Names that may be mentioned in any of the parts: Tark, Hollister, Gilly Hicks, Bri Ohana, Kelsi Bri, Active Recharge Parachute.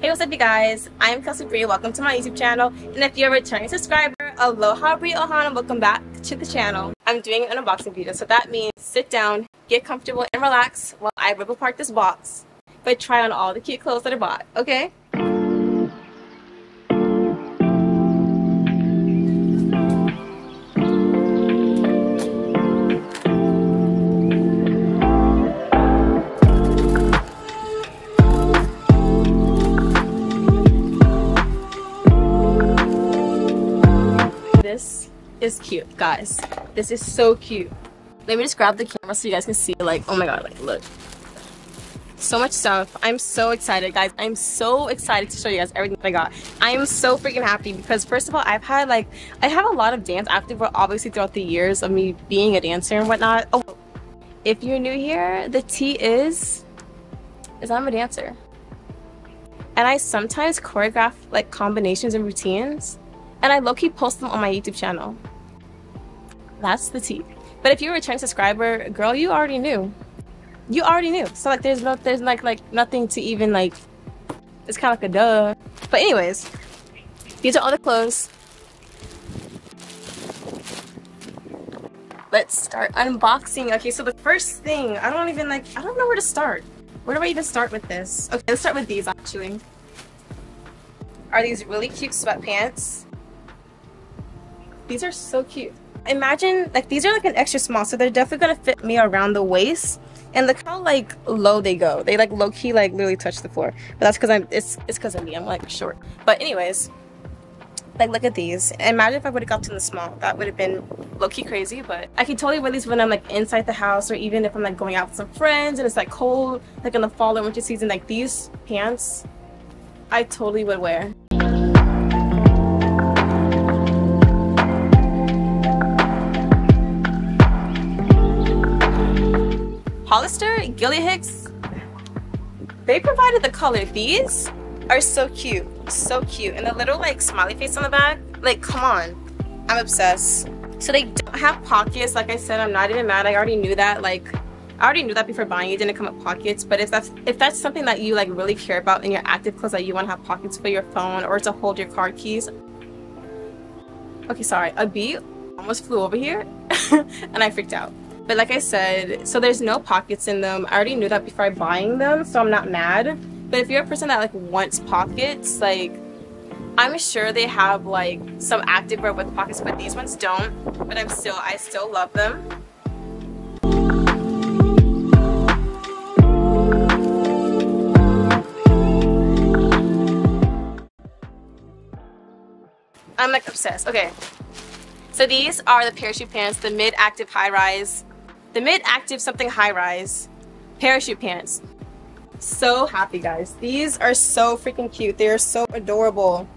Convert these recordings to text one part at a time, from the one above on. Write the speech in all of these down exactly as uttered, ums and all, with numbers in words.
Hey, what's up you guys? I'm Kelsi Bri, welcome to my YouTube channel, and if you're a returning subscriber, aloha Bri Ohana, welcome back to the channel. I'm doing an unboxing video, so that means sit down, get comfortable, and relax while I rip apart this box, but try on all the cute clothes that I bought, okay? This is cute, guys. This is so cute. Let me just grab the camera so you guys can see, like, oh my god, like, look. So much stuff. I'm so excited, guys. I'm so excited to show you guys everything that I got. I am so freaking happy because, first of all, I've had, like, I have a lot of dance activewear, obviously, throughout the years of me being a dancer and whatnot. Oh, if you're new here, the T is, is I'm a dancer. And I sometimes choreograph, like, combinations and routines. And I low-key post them on my YouTube channel. That's the tea. But if you're a returning subscriber, girl, you already knew. You already knew. So like, there's no, there's like, like nothing to even like. It's kind of like a duh. But anyways, these are all the clothes. Let's start unboxing. Okay, so the first thing, I don't even like, I don't know where to start. Where do I even start with this? Okay, let's start with these actually. Are these really cute sweatpants? These are so cute. Imagine, like, these are like an extra small, so they're definitely gonna fit me around the waist. And look how like low they go. They like low key like literally touch the floor. But that's because I'm it's it's because of me. I'm like short. But anyways, like look at these. Imagine if I would have gotten the small. That would have been low key crazy. But I can totally wear these when I'm like inside the house, or even if I'm like going out with some friends and it's like cold, like in the fall or winter season. Like these pants, I totally would wear. Hollister, Gilly Hicks, they provided the color. These are so cute, so cute. And the little like smiley face on the back, like come on, I'm obsessed. So they don't have pockets. Like I said, I'm not even mad. I already knew that. Like I already knew that before buying it. Didn't come with pockets. But if that's if that's something that you like really care about in your active clothes, that you want to have pockets for your phone or to hold your card keys. Okay, sorry, a bee almost flew over here, and I freaked out. But like I said, so there's no pockets in them. I already knew that before buying them, so I'm not mad. But if you're a person that like wants pockets, like I'm sure they have like some activewear with pockets, but these ones don't. But I'm still, I still love them. I'm like obsessed. Okay, so these are the parachute pants, the mid-active high-rise. The mid-active something high-rise parachute pants. So happy, guys. These are so freaking cute. They are so adorable.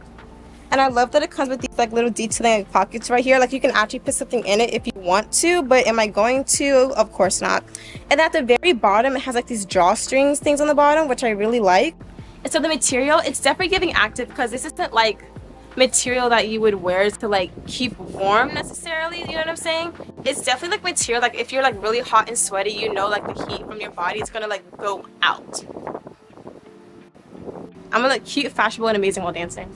And I love that it comes with these like little detailing like, pockets right here. Like you can actually put something in it if you want to, but am I going to? Of course not. And at the very bottom, it has like these drawstrings things on the bottom, which I really like. And so the material, it's definitely giving active because this isn't like material that you would wear to like keep warm necessarily, you know what I'm saying? It's definitely like material like if you're like really hot and sweaty, you know, like the heat from your body is gonna like go out. I'm gonna look cute, fashionable, and amazing while dancing.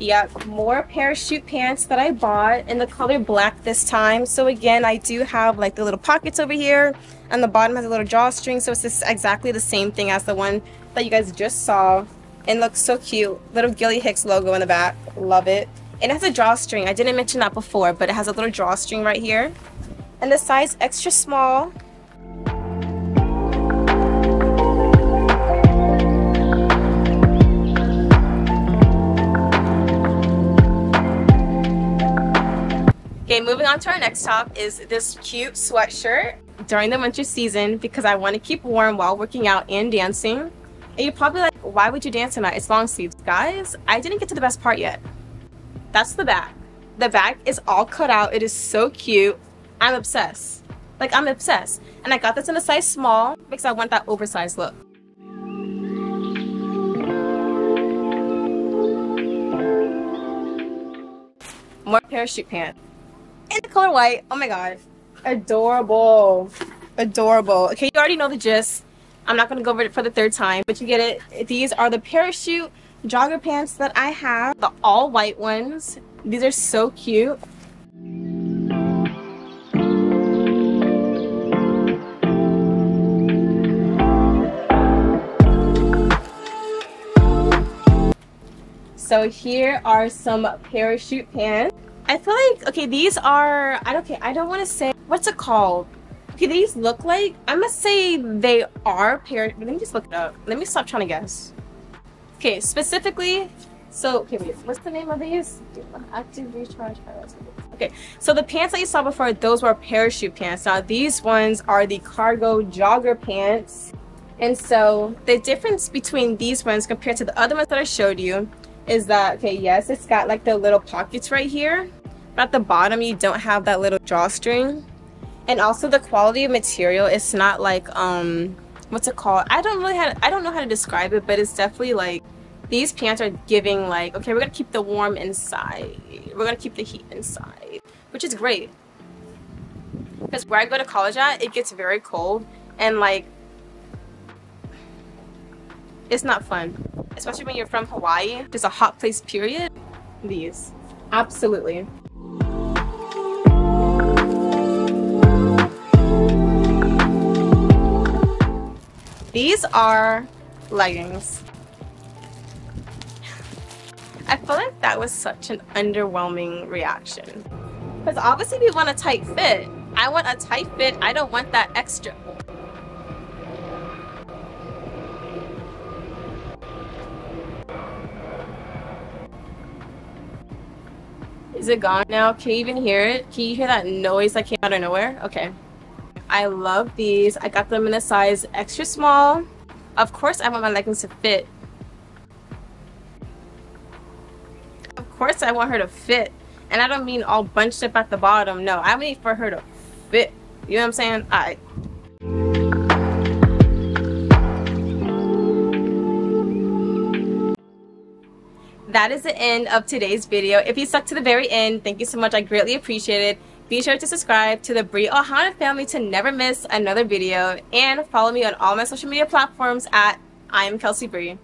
Yep, more parachute pants that I bought in the color black this time. So again, I do have like the little pockets over here, and the bottom has a little drawstring. So it's just exactly the same thing as the one that you guys just saw, and looks so cute. Little Gilly Hicks logo in the back, love it. And it has a drawstring. I didn't mention that before, but it has a little drawstring right here, and the size extra small. Okay, moving on to our next top is this cute sweatshirt during the winter season because I want to keep warm while working out and dancing. And you're probably like, why would you dance in that? It's long sleeves. Guys, I didn't get to the best part yet. That's the back. The back is all cut out. It is so cute. I'm obsessed. Like, I'm obsessed. And I got this in a size small because I want that oversized look. more parachute pants in the color white. Oh my god, adorable, adorable. Okay, you already know the gist. I'm not going to go over it for the third time, but you get it. These are the parachute jogger pants that I have, the all white ones. These are so cute. So here are some parachute pants. I feel like, okay, these are, I don't, okay, I don't want to say, what's it called? Okay, these look like, I must say they are parachute, let me just look it up. Let me stop trying to guess. Okay, specifically, so, okay, wait, what's the name of these? Active Recharge Parachute. Okay, so the pants that you saw before, those were parachute pants. Now these ones are the cargo jogger pants. And so the difference between these ones compared to the other ones that I showed you is that, okay, yes, it's got like the little pockets right here, but at the bottom you don't have that little drawstring. And also the quality of material, it's not like um what's it called, I don't really how to, I don't know how to describe it, but it's definitely like these pants are giving like, okay, we're gonna keep the warm inside, we're gonna keep the heat inside, which is great because where I go to college at, it gets very cold and like it's not fun, especially when you're from Hawaii. It's a hot place, period. These. Absolutely. These are leggings. I feel like that was such an underwhelming reaction. Because obviously we want a tight fit. I want a tight fit. I don't want that extra. Is it gone now? Can you even hear it? Can you hear that noise that came out of nowhere? Okay. I love these. I got them in a size extra small. Of course I want my leggings to fit. Of course I want her to fit. And I don't mean all bunched up at the bottom. No, I mean for her to fit. You know what I'm saying? All right. That is the end of today's video. If you stuck to the very end, thank you so much. I greatly appreciate it. Be sure to subscribe to the Bri Ohana family to never miss another video. And follow me on all my social media platforms at I am Kelsi Bri.